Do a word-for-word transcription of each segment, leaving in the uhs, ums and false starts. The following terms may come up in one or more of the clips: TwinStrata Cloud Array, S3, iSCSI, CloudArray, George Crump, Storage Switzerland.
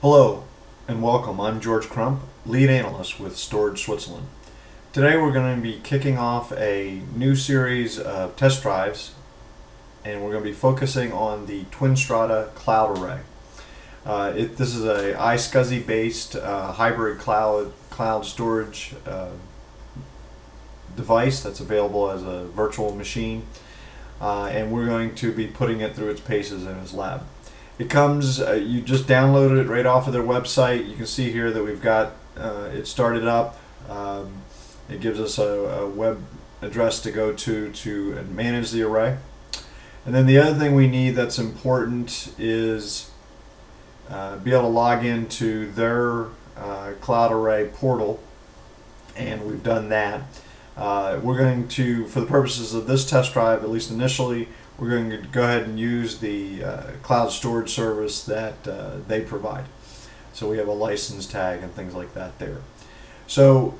Hello and welcome. I'm George Crump, lead analyst with Storage Switzerland. Today we're going to be kicking off a new series of test drives, and we're going to be focusing on the TwinStrata Cloud Array. Uh, it, this is a iSCSI based uh, hybrid cloud cloud storage uh, device that's available as a virtual machine, uh, and we're going to be putting it through its paces in its lab. It comes, uh, you just downloaded it right off of their website. You can see here that we've got uh, it started up. Um, it gives us a, a web address to go to to manage the array. And then the other thing we need that's important is uh, be able to log into their uh, Cloud Array portal, and we've done that. Uh, we're going to, for the purposes of this test drive, at least initially, we're going to go ahead and use the uh, cloud storage service that uh, they provide. So we have a license tag and things like that there. So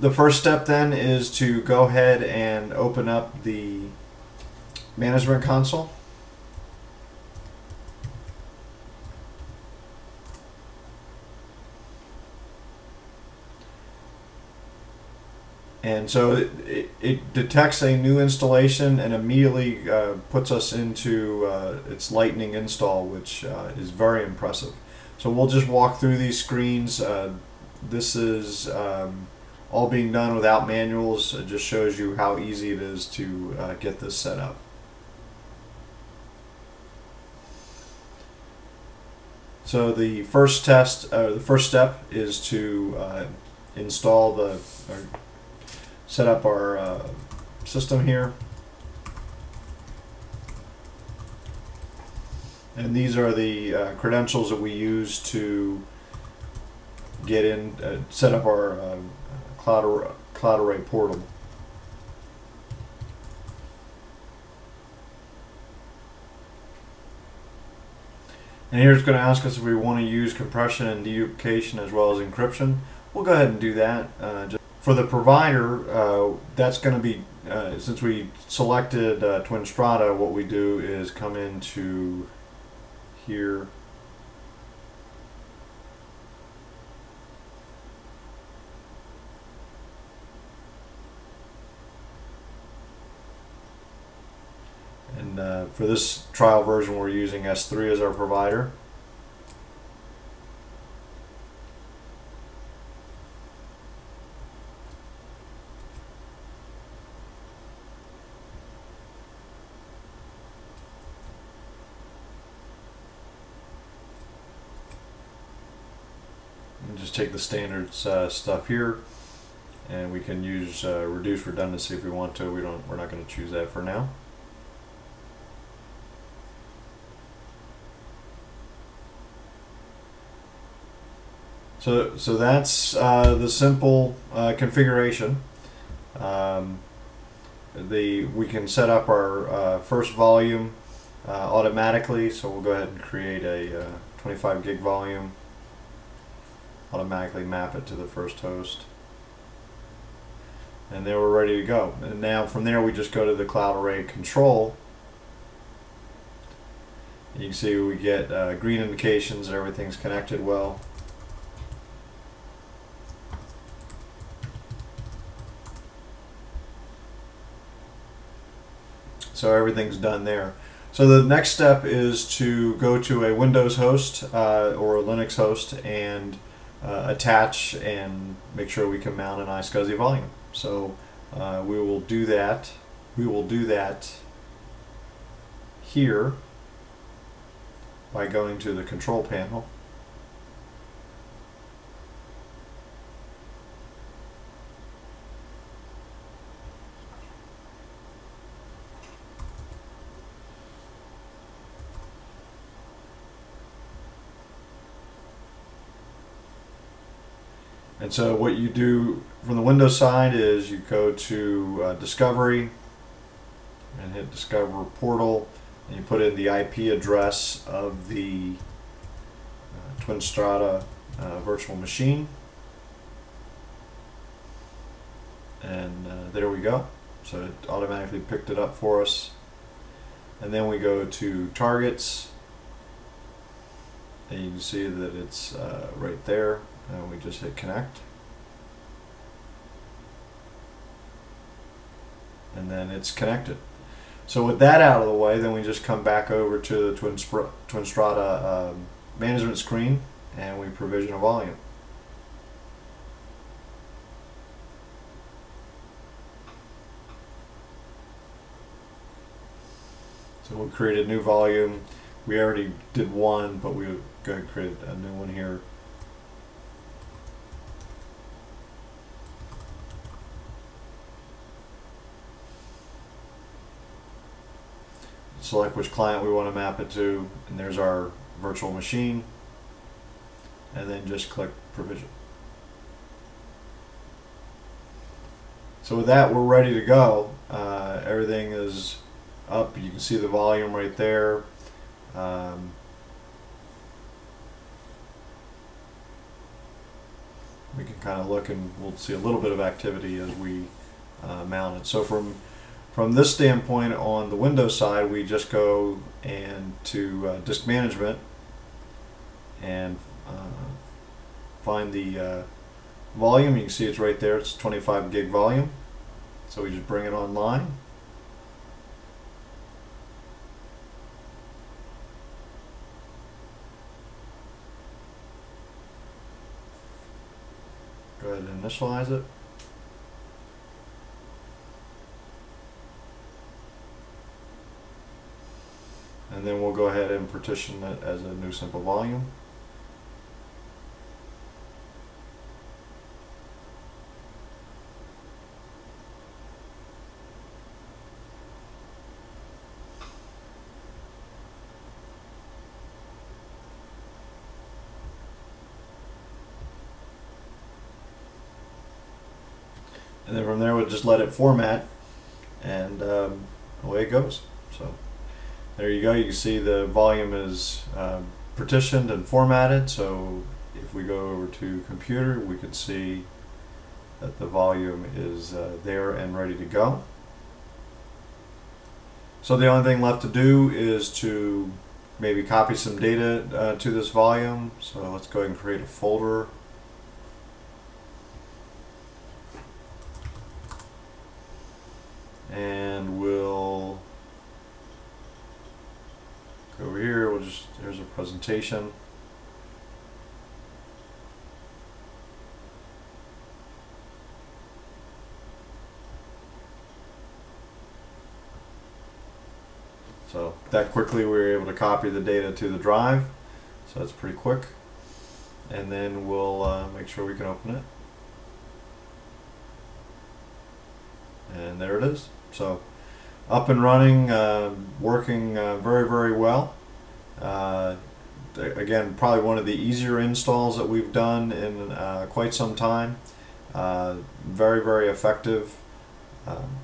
the first step then is to go ahead and open up the management console. And so it, it, it detects a new installation and immediately uh, puts us into uh, its lightning install, which uh, is very impressive. So we'll just walk through these screens. Uh, this is um, all being done without manuals. It just shows you how easy it is to uh, get this set up. So the first test, uh, the first step is to uh, install the. Or, set up our uh, system here, and these are the uh, credentials that we use to get in, uh, set up our uh, cloud, ar cloud Array portal. And here it's going to ask us if we want to use compression and deduplication as well as encryption. We'll go ahead and do that. Uh, just For the provider, uh, that's going to be, uh, since we selected uh, TwinStrata, what we do is come into here. And uh, for this trial version, we're using S three as our provider. Just take the standards uh, stuff here, and we can use uh, reduce redundancy if we want to. We don't. We're not going to choose that for now. So, so that's uh, the simple uh, configuration. Um, the we can set up our uh, first volume uh, automatically. So we'll go ahead and create a uh, twenty-five gig volume. Automatically map it to the first host, and then we're ready to go. And now from there we just go to the Cloud Array control. You can see we get uh, green indications that everything's connected well. So everything's done there. So the next step is to go to a Windows host uh, or a Linux host and Uh, attach and make sure we can mount an iSCSI volume. So uh, we will do that. We will do that here by going to the control panel. And so what you do from the Windows side is you go to uh, Discovery and hit Discover Portal, and you put in the I P address of the uh, TwinStrata uh, virtual machine, and uh, there we go. So it automatically picked it up for us. And then we go to Targets, and you can see that it's uh, right there, and we just hit connect, and then it's connected. So with that out of the way, then we just come back over to the TwinStrata um, management screen, and we provision a volume. So we'll create a new volume. We already did one, but we'll go ahead and create a new one here. Select which client we want to map it to, and there's our virtual machine, and then just click provision. So with that, we're ready to go. Uh, everything is up. You can see the volume right there. Um, we can kind of look, and we'll see a little bit of activity as we uh, mount it. So from from this standpoint, on the Windows side, we just go and to uh, disk management and uh, find the uh, volume. You can see it's right there. It's twenty-five gig volume. So we just bring it online. Go ahead and initialize it. And then we'll go ahead and partition it as a new simple volume. And then from there, we'll just let it format, and um, away it goes. So there you go. You can see the volume is uh, partitioned and formatted. So if we go over to computer, we can see that the volume is uh, there and ready to go. So the only thing left to do is to maybe copy some data uh, to this volume. So let's go ahead and create a folder. And we'll go over here. We'll just, here's a presentation. So that quickly we were able to copy the data to the drive. So that's pretty quick. And then we'll uh, make sure we can open it. And there it is. So up and running, uh, working uh, very, very well. Uh, again, probably one of the easier installs that we've done in uh, quite some time. Uh, very, very effective. Um,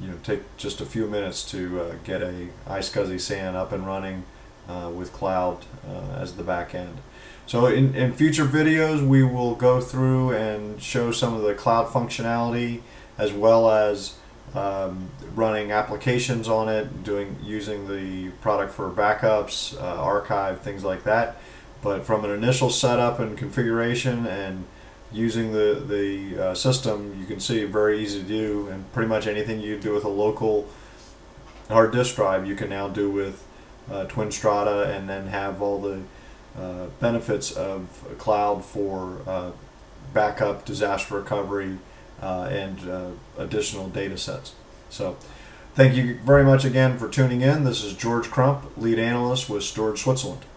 you know, take just a few minutes to uh, get a iSCSI S A N up and running uh, with cloud uh, as the back end. So in, in future videos, we will go through and show some of the cloud functionality, as well as um, running applications on it, doing using the product for backups, uh, archive, things like that. But from an initial setup and configuration and using the, the uh, system, you can see very easy to do, and pretty much anything you do with a local hard disk drive, you can now do with uh, TwinStrata, and then have all the Uh, benefits of cloud for uh, backup, disaster recovery, uh, and uh, additional data sets. So thank you very much again for tuning in. This is George Crump, lead analyst with Storage Switzerland.